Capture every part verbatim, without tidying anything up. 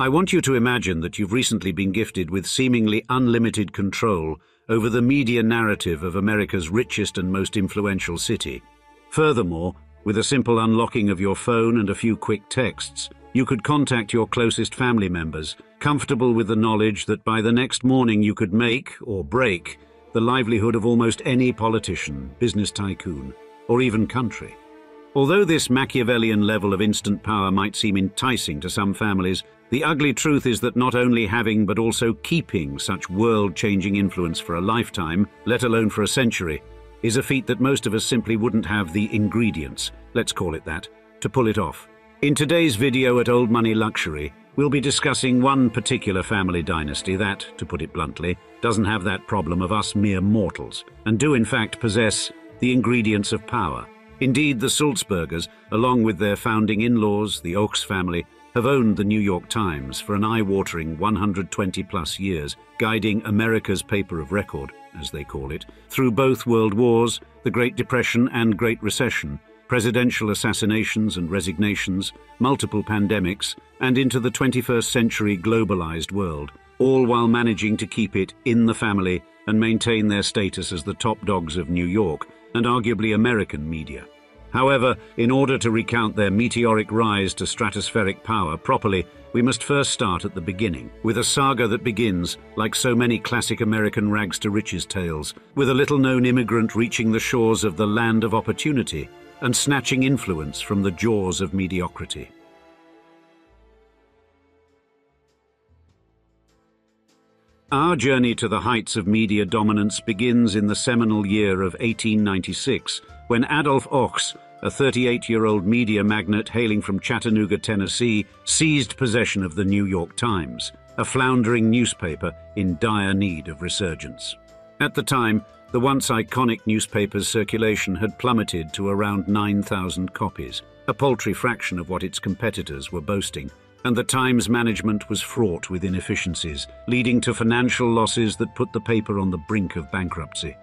I want you to imagine that you've recently been gifted with seemingly unlimited control over the media narrative of America's richest and most influential city. Furthermore, with a simple unlocking of your phone and a few quick texts, you could contact your closest family members, comfortable with the knowledge that by the next morning you could make, or break, the livelihood of almost any politician, business tycoon, or even country. Although this Machiavellian level of instant power might seem enticing to some families, the ugly truth is that not only having but also keeping such world-changing influence for a lifetime, let alone for a century, is a feat that most of us simply wouldn't have the ingredients, let's call it that, to pull it off. In today's video at Old Money Luxury, we'll be discussing one particular family dynasty that, to put it bluntly, doesn't have that problem of us mere mortals, and do in fact possess the ingredients of power. Indeed, the Sulzbergers, along with their founding in-laws, the Ochs family, have owned the New York Times for an eye-watering one hundred twenty plus years, guiding America's paper of record, as they call it, through both world wars, the Great Depression and Great Recession, presidential assassinations and resignations, multiple pandemics, and into the twenty-first century globalized world, all while managing to keep it in the family and maintain their status as the top dogs of New York and arguably American media. However, in order to recount their meteoric rise to stratospheric power properly, we must first start at the beginning, with a saga that begins, like so many classic American rags-to-riches tales, with a little-known immigrant reaching the shores of the land of opportunity and snatching influence from the jaws of mediocrity. Our journey to the heights of media dominance begins in the seminal year of eighteen ninety-six, when Adolph Ochs, a thirty-eight-year-old media magnate hailing from Chattanooga, Tennessee, seized possession of the New York Times, a floundering newspaper in dire need of resurgence. At the time, the once iconic newspaper's circulation had plummeted to around nine thousand copies, a paltry fraction of what its competitors were boasting, and the Times management was fraught with inefficiencies, leading to financial losses that put the paper on the brink of bankruptcy.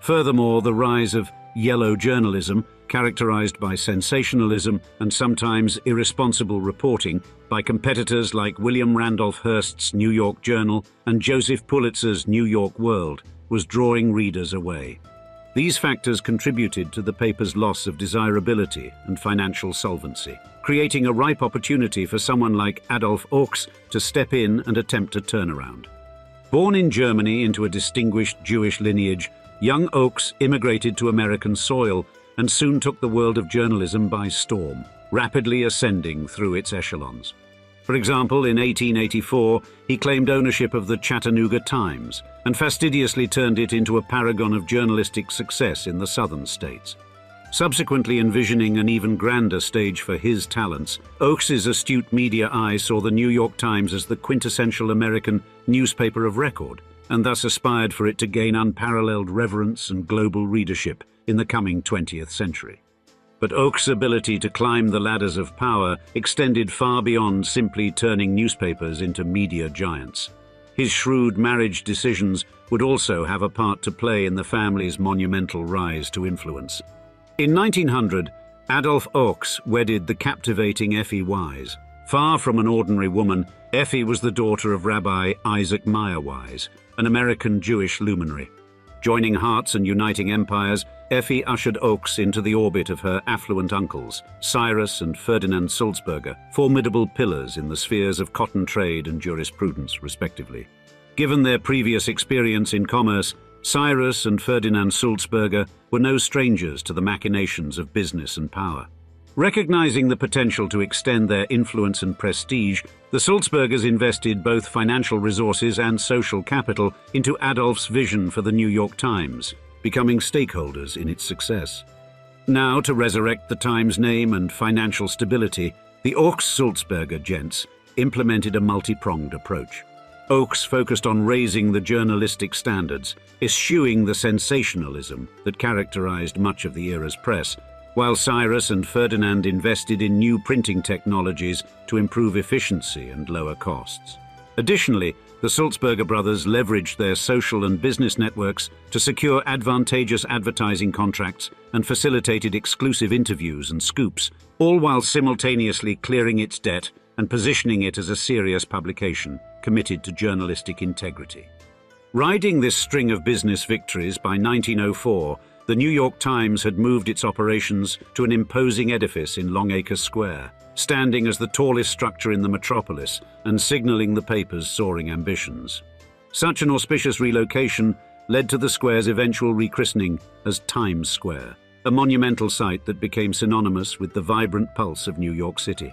Furthermore, the rise of yellow journalism, characterized by sensationalism and sometimes irresponsible reporting by competitors like William Randolph Hearst's New York Journal and Joseph Pulitzer's New York World, was drawing readers away. These factors contributed to the paper's loss of desirability and financial solvency, creating a ripe opportunity for someone like Adolph Ochs to step in and attempt a turnaround. Born in Germany into a distinguished Jewish lineage, young Ochs immigrated to American soil and soon took the world of journalism by storm, rapidly ascending through its echelons. For example, in eighteen eighty-four, he claimed ownership of the Chattanooga Times and fastidiously turned it into a paragon of journalistic success in the southern states. Subsequently envisioning an even grander stage for his talents, Ochs's astute media eye saw the New York Times as the quintessential American newspaper of record, and thus aspired for it to gain unparalleled reverence and global readership in the coming twentieth century. But Ochs' ability to climb the ladders of power extended far beyond simply turning newspapers into media giants. His shrewd marriage decisions would also have a part to play in the family's monumental rise to influence. In nineteen hundred, Adolph Ochs wedded the captivating Effie Wise. Far from an ordinary woman, Effie was the daughter of Rabbi Isaac Meyer Wise, an American Jewish luminary. Joining hearts and uniting empires, Effie ushered Ochs into the orbit of her affluent uncles, Cyrus and Ferdinand Sulzberger, formidable pillars in the spheres of cotton trade and jurisprudence, respectively. Given their previous experience in commerce, Cyrus and Ferdinand Sulzberger were no strangers to the machinations of business and power. Recognizing the potential to extend their influence and prestige, the Sulzbergers invested both financial resources and social capital into Adolph's vision for the New York Times, becoming stakeholders in its success. Now, to resurrect the Times name and financial stability, the Ochs-Sulzberger gents implemented a multi-pronged approach. Ochs focused on raising the journalistic standards, eschewing the sensationalism that characterized much of the era's press, while Cyrus and Ferdinand invested in new printing technologies to improve efficiency and lower costs. Additionally, the Sulzberger brothers leveraged their social and business networks to secure advantageous advertising contracts and facilitated exclusive interviews and scoops, all while simultaneously clearing its debt and positioning it as a serious publication committed to journalistic integrity. Riding this string of business victories, by nineteen oh four, the New York Times had moved its operations to an imposing edifice in Longacre Square, standing as the tallest structure in the metropolis and signaling the paper's soaring ambitions. Such an auspicious relocation led to the square's eventual rechristening as Times Square, a monumental site that became synonymous with the vibrant pulse of New York City.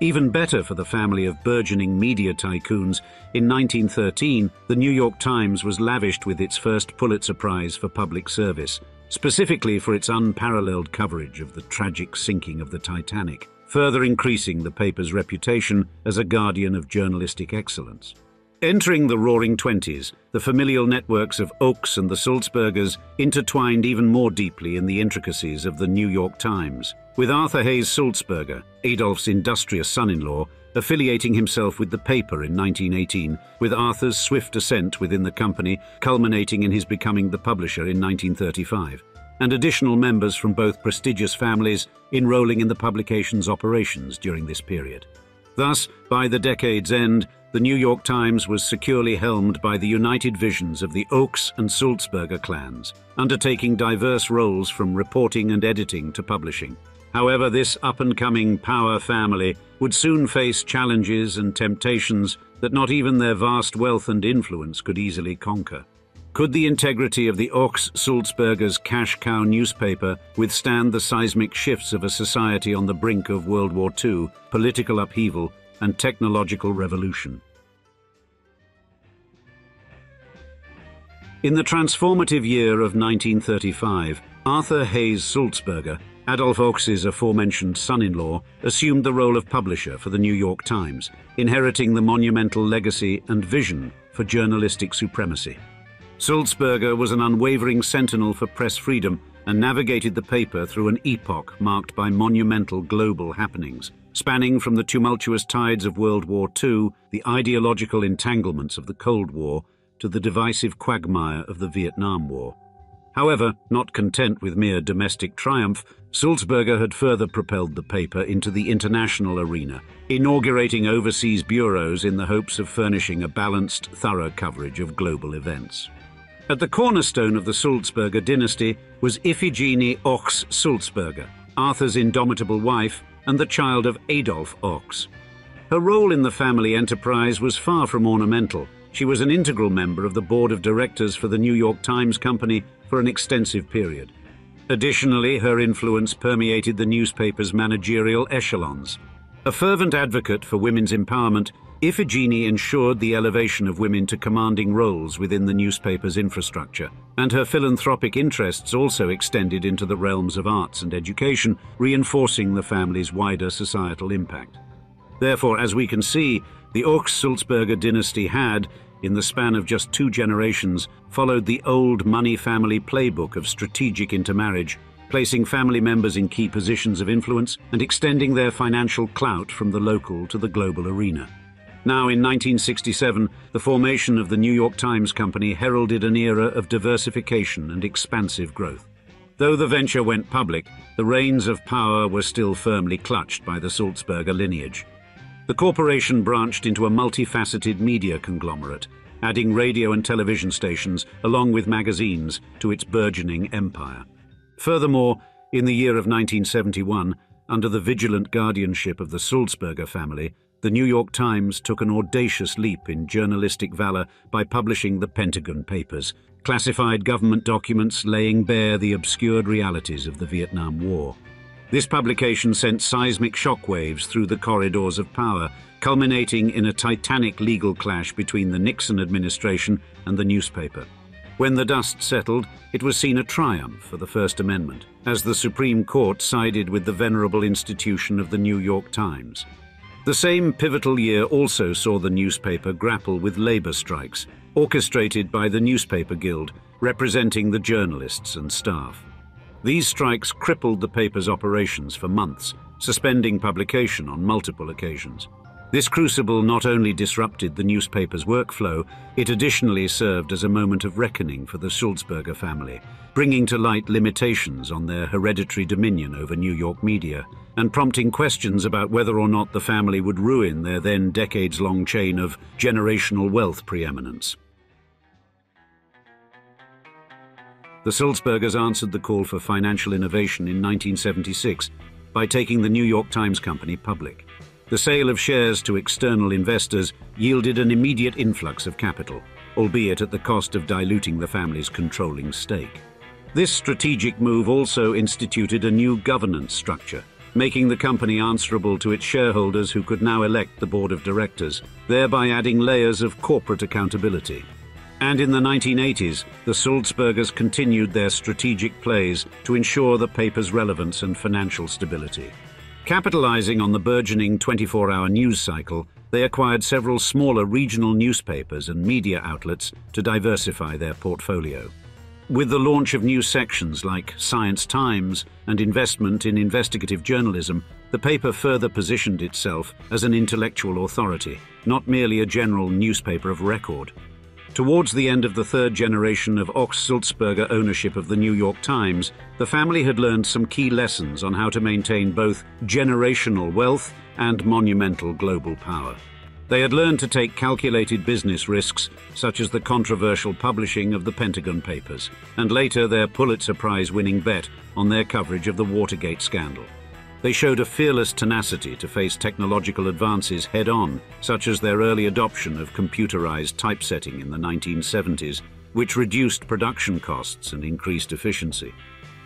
Even better for the family of burgeoning media tycoons, in nineteen thirteen, the New York Times was lavished with its first Pulitzer Prize for public service, specifically for its unparalleled coverage of the tragic sinking of the Titanic, further increasing the paper's reputation as a guardian of journalistic excellence. Entering the roaring twenties, the familial networks of Ochs and the Sulzbergers intertwined even more deeply in the intricacies of the New York Times, with Arthur Hayes Sulzberger, Adolph's industrious son-in-law, affiliating himself with the paper in nineteen eighteen, with Arthur's swift ascent within the company culminating in his becoming the publisher in nineteen thirty-five, and additional members from both prestigious families enrolling in the publication's operations during this period. Thus, by the decade's end, the New York Times was securely helmed by the united visions of the Ochs and Sulzberger clans, undertaking diverse roles from reporting and editing to publishing. However, this up-and-coming power family would soon face challenges and temptations that not even their vast wealth and influence could easily conquer. Could the integrity of the Ochs-Sulzberger's cash cow newspaper withstand the seismic shifts of a society on the brink of World War Two, political upheaval, and technological revolution? In the transformative year of nineteen thirty-five, Arthur Hayes Sulzberger, Adolph Ochs's aforementioned son-in-law, assumed the role of publisher for the New York Times, inheriting the monumental legacy and vision for journalistic supremacy. Sulzberger was an unwavering sentinel for press freedom and navigated the paper through an epoch marked by monumental global happenings, spanning from the tumultuous tides of World War Two, the ideological entanglements of the Cold War, to the divisive quagmire of the Vietnam War. However, not content with mere domestic triumph, Sulzberger had further propelled the paper into the international arena, inaugurating overseas bureaus in the hopes of furnishing a balanced, thorough coverage of global events. At the cornerstone of the Sulzberger dynasty was Iphigenie Ochs Sulzberger, Arthur's indomitable wife and the child of Adolph Ochs. Her role in the family enterprise was far from ornamental. She was an integral member of the board of directors for the New York Times Company for an extensive period. Additionally, her influence permeated the newspaper's managerial echelons. A fervent advocate for women's empowerment, Iphigenie ensured the elevation of women to commanding roles within the newspaper's infrastructure, and her philanthropic interests also extended into the realms of arts and education, reinforcing the family's wider societal impact. Therefore, as we can see, the Ochs-Sulzberger dynasty had, in the span of just two generations, followed the old money family playbook of strategic intermarriage, placing family members in key positions of influence and extending their financial clout from the local to the global arena. Now, in nineteen sixty-seven, the formation of the New York Times Company heralded an era of diversification and expansive growth. Though the venture went public, the reins of power were still firmly clutched by the Sulzberger lineage. The corporation branched into a multifaceted media conglomerate, adding radio and television stations, along with magazines, to its burgeoning empire. Furthermore, in the year of nineteen seventy-one, under the vigilant guardianship of the Sulzberger family, the New York Times took an audacious leap in journalistic valor by publishing the Pentagon Papers, classified government documents laying bare the obscured realities of the Vietnam War. This publication sent seismic shockwaves through the corridors of power, culminating in a titanic legal clash between the Nixon administration and the newspaper. When the dust settled, it was seen a triumph for the First Amendment, as the Supreme Court sided with the venerable institution of the New York Times. The same pivotal year also saw the newspaper grapple with labor strikes, orchestrated by the Newspaper Guild, representing the journalists and staff. These strikes crippled the paper's operations for months, suspending publication on multiple occasions. This crucible not only disrupted the newspaper's workflow, it additionally served as a moment of reckoning for the Sulzberger family, bringing to light limitations on their hereditary dominion over New York media, and prompting questions about whether or not the family would ruin their then decades-long chain of generational wealth preeminence. The Sulzbergers answered the call for financial innovation in nineteen seventy-six by taking the New York Times Company public. The sale of shares to external investors yielded an immediate influx of capital, albeit at the cost of diluting the family's controlling stake. This strategic move also instituted a new governance structure, making the company answerable to its shareholders, who could now elect the board of directors, thereby adding layers of corporate accountability. And in the nineteen eighties, the Sulzbergers continued their strategic plays to ensure the paper's relevance and financial stability. Capitalizing on the burgeoning twenty-four hour news cycle, they acquired several smaller regional newspapers and media outlets to diversify their portfolio. With the launch of new sections like Science Times and investment in investigative journalism, the paper further positioned itself as an intellectual authority, not merely a general newspaper of record. Towards the end of the third generation of Ochs-Sulzberger ownership of the New York Times, the family had learned some key lessons on how to maintain both generational wealth and monumental global power. They had learned to take calculated business risks, such as the controversial publishing of the Pentagon Papers, and later their Pulitzer Prize-winning bet on their coverage of the Watergate scandal. They showed a fearless tenacity to face technological advances head-on, such as their early adoption of computerized typesetting in the nineteen seventies, which reduced production costs and increased efficiency.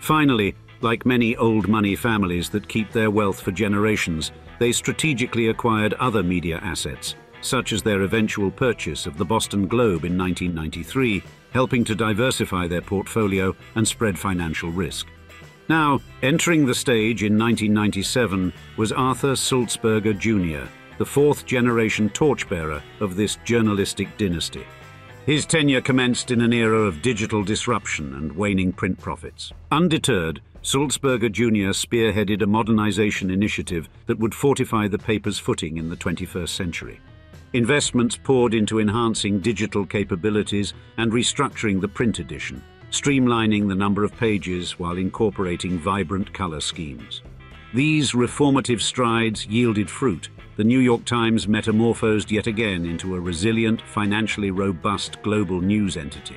Finally, like many old-money families that keep their wealth for generations, they strategically acquired other media assets, such as their eventual purchase of the Boston Globe in nineteen ninety-three, helping to diversify their portfolio and spread financial risk. Now, entering the stage in nineteen ninety-seven was Arthur Sulzberger, Junior, the fourth-generation torchbearer of this journalistic dynasty. His tenure commenced in an era of digital disruption and waning print profits. Undeterred, Sulzberger, Junior spearheaded a modernization initiative that would fortify the paper's footing in the twenty-first century. Investments poured into enhancing digital capabilities and restructuring the print edition, streamlining the number of pages while incorporating vibrant color schemes. These reformative strides yielded fruit. The New York Times metamorphosed yet again into a resilient, financially robust global news entity.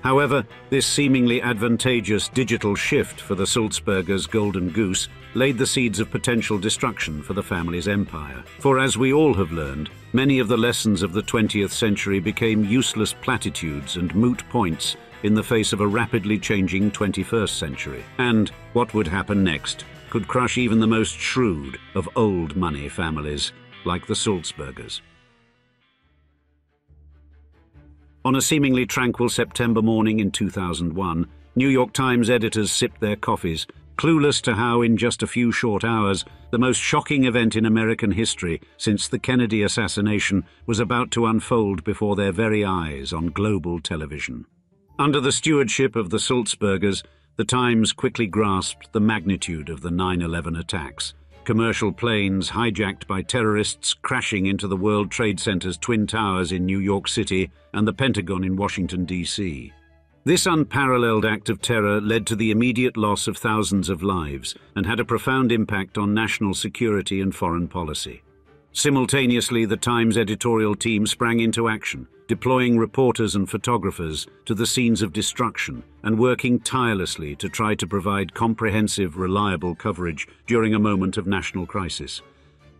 However, this seemingly advantageous digital shift for the Sulzbergers' golden goose laid the seeds of potential destruction for the family's empire. For as we all have learned, many of the lessons of the twentieth century became useless platitudes and moot points in the face of a rapidly changing twenty-first century. And what would happen next could crush even the most shrewd of old money families like the Sulzbergers. On a seemingly tranquil September morning in two thousand one, New York Times editors sipped their coffees, clueless to how in just a few short hours, the most shocking event in American history since the Kennedy assassination was about to unfold before their very eyes on global television. Under the stewardship of the Sulzbergers, the Times quickly grasped the magnitude of the nine eleven attacks. Commercial planes hijacked by terrorists crashing into the World Trade Center's Twin Towers in New York City and the Pentagon in Washington, D C This unparalleled act of terror led to the immediate loss of thousands of lives and had a profound impact on national security and foreign policy. Simultaneously, the Times editorial team sprang into action, deploying reporters and photographers to the scenes of destruction and working tirelessly to try to provide comprehensive, reliable coverage during a moment of national crisis.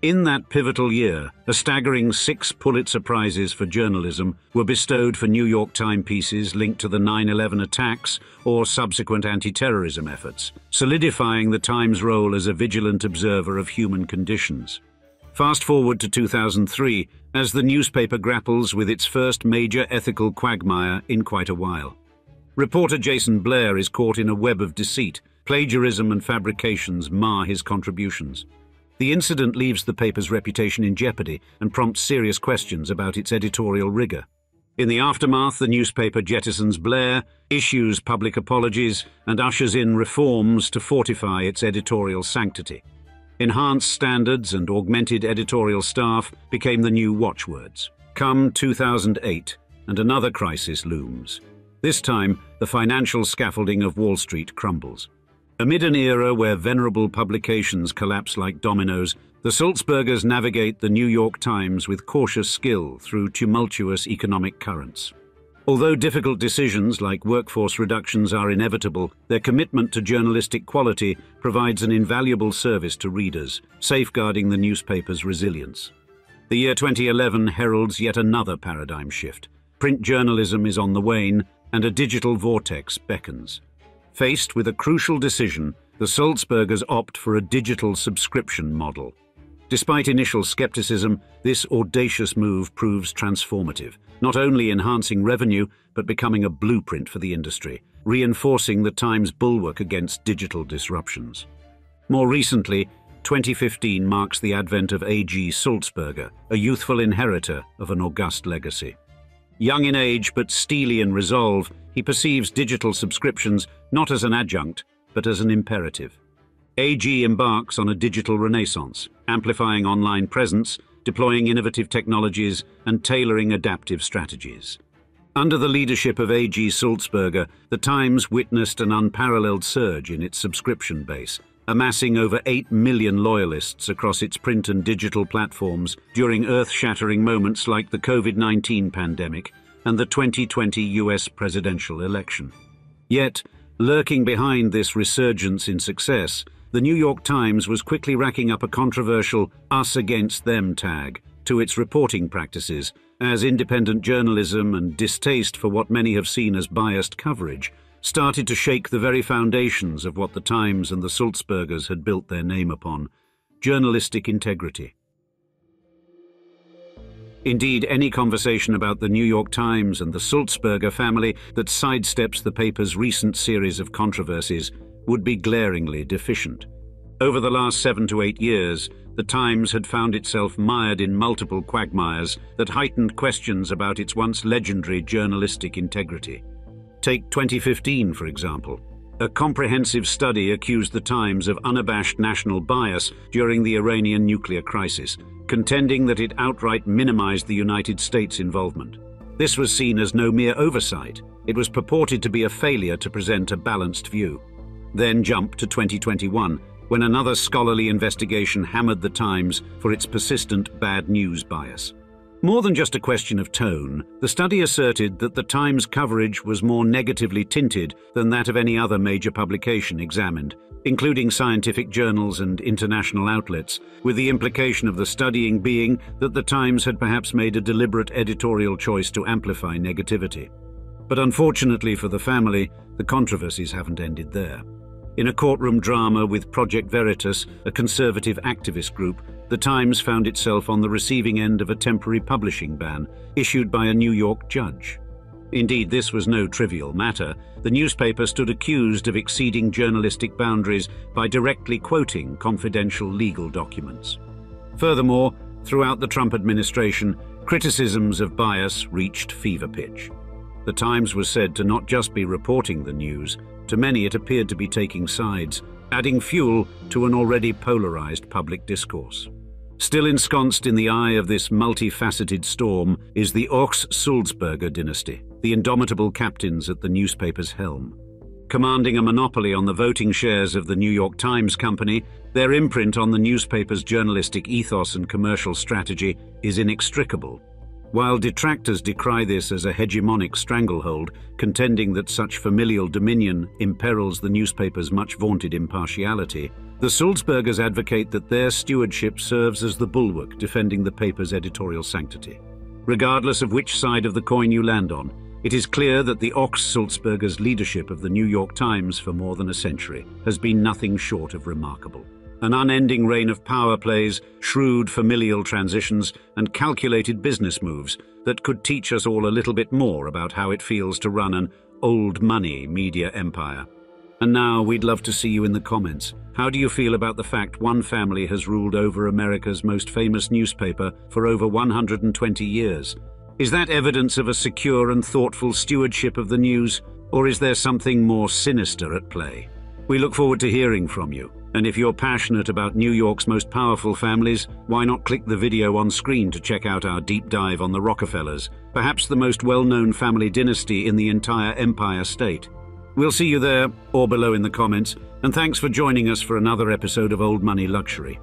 In that pivotal year, a staggering six Pulitzer Prizes for journalism were bestowed for New York Times pieces linked to the nine eleven attacks or subsequent anti-terrorism efforts, solidifying the Times' role as a vigilant observer of human conditions. Fast forward to two thousand three, as the newspaper grapples with its first major ethical quagmire in quite a while. Reporter Jason Blair is caught in a web of deceit. Plagiarism and fabrications mar his contributions. The incident leaves the paper's reputation in jeopardy and prompts serious questions about its editorial rigor. In the aftermath, the newspaper jettisons Blair, issues public apologies, and ushers in reforms to fortify its editorial sanctity. Enhanced standards and augmented editorial staff became the new watchwords. Come two thousand eight, and another crisis looms. This time, the financial scaffolding of Wall Street crumbles. Amid an era where venerable publications collapse like dominoes, the Sulzbergers navigate the New York Times with cautious skill through tumultuous economic currents. Although difficult decisions like workforce reductions are inevitable, their commitment to journalistic quality provides an invaluable service to readers, safeguarding the newspaper's resilience. The year twenty eleven heralds yet another paradigm shift. Print journalism is on the wane, and a digital vortex beckons. Faced with a crucial decision, the Sulzbergers opt for a digital subscription model. Despite initial skepticism, this audacious move proves transformative, not only enhancing revenue, but becoming a blueprint for the industry, reinforcing the Times' bulwark against digital disruptions. More recently, twenty fifteen marks the advent of A G Sulzberger, a youthful inheritor of an august legacy. Young in age but steely in resolve, he perceives digital subscriptions not as an adjunct, but as an imperative. A G embarks on a digital renaissance, amplifying online presence, deploying innovative technologies, and tailoring adaptive strategies. Under the leadership of A G Sulzberger, the Times witnessed an unparalleled surge in its subscription base, amassing over eight million loyalists across its print and digital platforms during earth-shattering moments like the COVID nineteen pandemic and the twenty twenty U S presidential election. Yet, lurking behind this resurgence in success, the New York Times was quickly racking up a controversial "us against them" tag to its reporting practices, as independent journalism and distaste for what many have seen as biased coverage started to shake the very foundations of what the Times and the Sulzbergers had built their name upon: journalistic integrity. Indeed, any conversation about the New York Times and the Sulzberger family that sidesteps the paper's recent series of controversies would be glaringly deficient. Over the last seven to eight years, the Times had found itself mired in multiple quagmires that heightened questions about its once legendary journalistic integrity. Take twenty fifteen, for example. A comprehensive study accused the Times of unabashed national bias during the Iranian nuclear crisis, contending that it outright minimized the United States' involvement. This was seen as no mere oversight. It was purported to be a failure to present a balanced view. Then jump to twenty twenty-one, when another scholarly investigation hammered the Times for its persistent bad news bias. More than just a question of tone, the study asserted that the Times' coverage was more negatively tinted than that of any other major publication examined, including scientific journals and international outlets, with the implication of the studying being that the Times had perhaps made a deliberate editorial choice to amplify negativity. But unfortunately for the family, the controversies haven't ended there. In a courtroom drama with Project Veritas, a conservative activist group, the Times found itself on the receiving end of a temporary publishing ban issued by a New York judge. Indeed, this was no trivial matter. The newspaper stood accused of exceeding journalistic boundaries by directly quoting confidential legal documents. Furthermore, throughout the Trump administration, criticisms of bias reached fever pitch. The Times was said to not just be reporting the news, to many it appeared to be taking sides, adding fuel to an already polarized public discourse. Still ensconced in the eye of this multifaceted storm is the Ochs-Sulzberger dynasty, the indomitable captains at the newspaper's helm. Commanding a monopoly on the voting shares of the New York Times Company, their imprint on the newspaper's journalistic ethos and commercial strategy is inextricable. While detractors decry this as a hegemonic stranglehold, contending that such familial dominion imperils the newspaper's much-vaunted impartiality, the Sulzbergers advocate that their stewardship serves as the bulwark defending the paper's editorial sanctity. Regardless of which side of the coin you land on, it is clear that the Ochs-Sulzberger's leadership of the New York Times for more than a century has been nothing short of remarkable. An unending reign of power plays, shrewd familial transitions, and calculated business moves that could teach us all a little bit more about how it feels to run an old money media empire. And now we'd love to see you in the comments. How do you feel about the fact one family has ruled over America's most famous newspaper for over one hundred twenty years? Is that evidence of a secure and thoughtful stewardship of the news, or is there something more sinister at play? We look forward to hearing from you. And if you're passionate about New York's most powerful families, why not click the video on screen to check out our deep dive on the Rockefellers, perhaps the most well-known family dynasty in the entire Empire State. We'll see you there, or below in the comments, and thanks for joining us for another episode of Old Money Luxury.